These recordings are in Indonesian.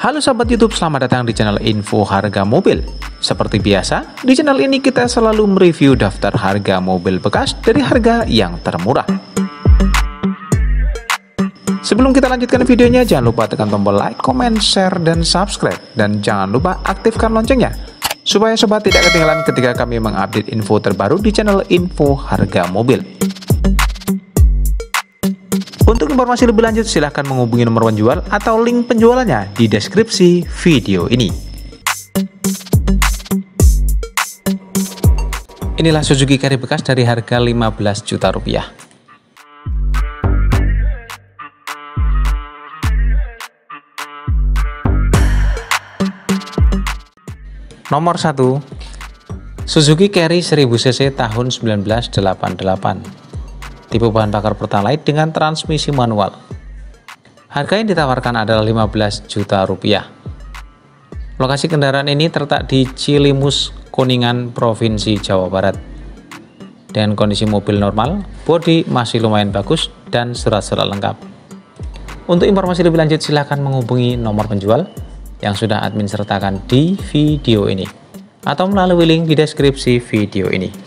Halo sahabat YouTube, selamat datang di channel Info Harga Mobil. Seperti biasa, di channel ini kita selalu mereview daftar harga mobil bekas dari harga yang termurah. Sebelum kita lanjutkan videonya, jangan lupa tekan tombol like, comment, share, dan subscribe. Dan jangan lupa aktifkan loncengnya, supaya sobat tidak ketinggalan ketika kami mengupdate info terbaru di channel Info Harga Mobil. Untuk informasi lebih lanjut, silahkan menghubungi nomor penjual atau link penjualannya di deskripsi video ini. Inilah Suzuki Carry bekas dari harga 15 juta rupiah. Nomor 1, Suzuki Carry 1000 cc tahun 1988. Tipe bahan bakar Pertalite dengan transmisi manual. Harga yang ditawarkan adalah 15 juta rupiah. Lokasi kendaraan ini terletak di Cilimus, Kuningan, Provinsi Jawa Barat. Dengan kondisi mobil normal, bodi masih lumayan bagus dan surat-surat lengkap. Untuk informasi lebih lanjut silahkan menghubungi nomor penjual yang sudah admin sertakan di video ini atau melalui link di deskripsi video ini.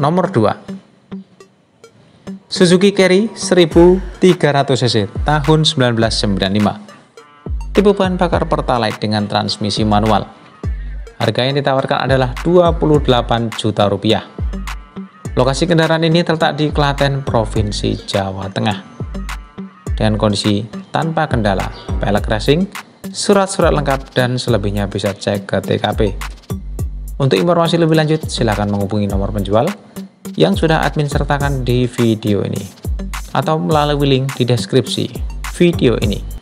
Nomor 2, Suzuki Carry 1300 cc tahun 1995. Tipe bahan bakar Pertalite dengan transmisi manual. Harga yang ditawarkan adalah 28 juta rupiah. Lokasi kendaraan ini terletak di Klaten, Provinsi Jawa Tengah. Dengan kondisi tanpa kendala, pelek racing, surat-surat lengkap, dan selebihnya bisa cek ke TKP. Untuk informasi lebih lanjut, silakan menghubungi nomor penjual yang sudah admin sertakan di video ini atau melalui link di deskripsi video ini.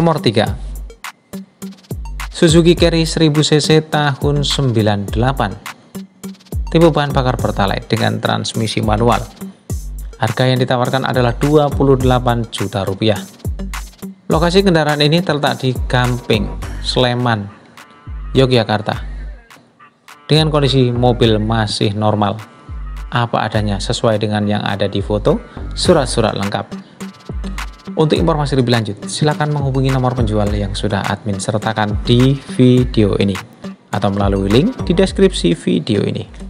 Nomor 3, Suzuki Carry 1000 cc tahun 98. Tipe bahan bakar Pertalite dengan transmisi manual. Harga yang ditawarkan adalah 28 juta rupiah. Lokasi kendaraan ini terletak di Gamping, Sleman, Yogyakarta. Dengan kondisi mobil masih normal, apa adanya sesuai dengan yang ada di foto, surat-surat lengkap. Untuk informasi lebih lanjut, silakan menghubungi nomor penjual yang sudah admin sertakan di video ini atau melalui link di deskripsi video ini.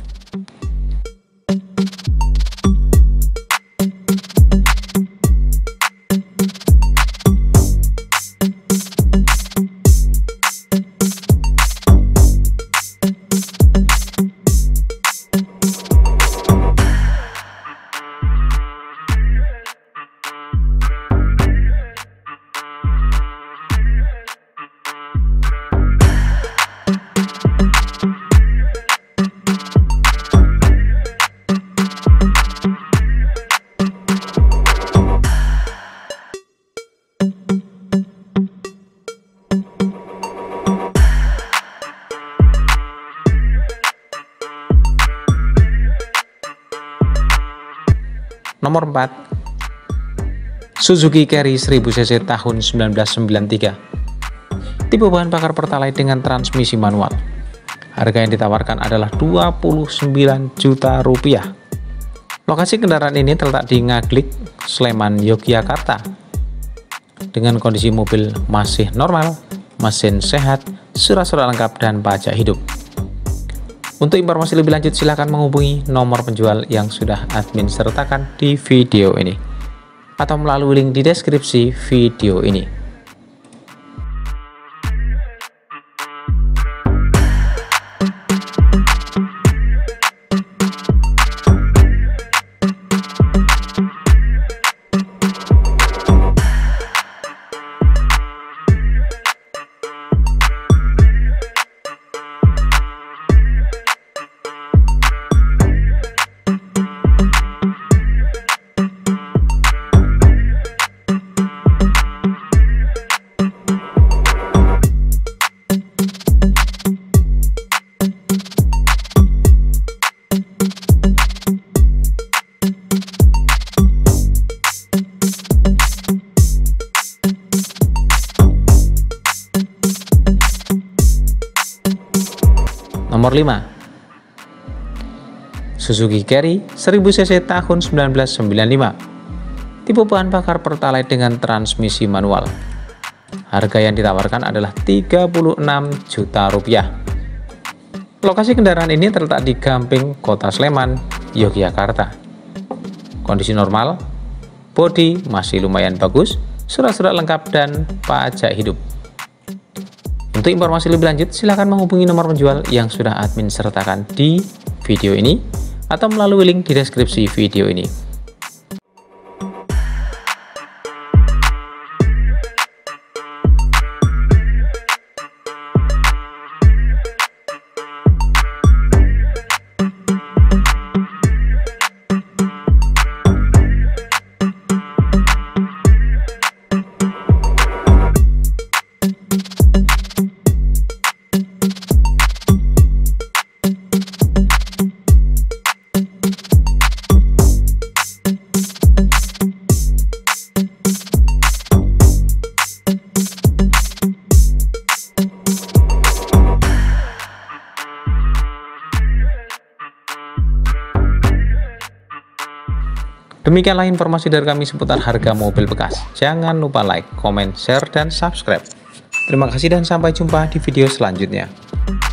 Nomor 4, Suzuki Carry 1000cc tahun 1993. Tipe bahan bakar Pertalite dengan transmisi manual. Harga yang ditawarkan adalah 29 juta rupiah. Lokasi kendaraan ini terletak di Ngaglik, Sleman, Yogyakarta. Dengan kondisi mobil masih normal, mesin sehat, surat-surat lengkap, dan pajak hidup. Untuk informasi lebih lanjut silahkan menghubungi nomor penjual yang sudah admin sertakan di video ini atau melalui link di deskripsi video ini. Nomor 5. Suzuki Carry 1000cc tahun 1995. Tipe bahan bakar Pertalite dengan transmisi manual. Harga yang ditawarkan adalah 36 juta rupiah. Lokasi kendaraan ini terletak di Gamping, Kota Sleman, Yogyakarta. Kondisi normal, bodi masih lumayan bagus, surat-surat lengkap, dan pajak hidup. Untuk informasi lebih lanjut, silahkan menghubungi nomor penjual yang sudah admin sertakan di video ini atau melalui link di deskripsi video ini. Demikianlah informasi dari kami seputar harga mobil bekas. Jangan lupa like, komen, share, dan subscribe. Terima kasih dan sampai jumpa di video selanjutnya.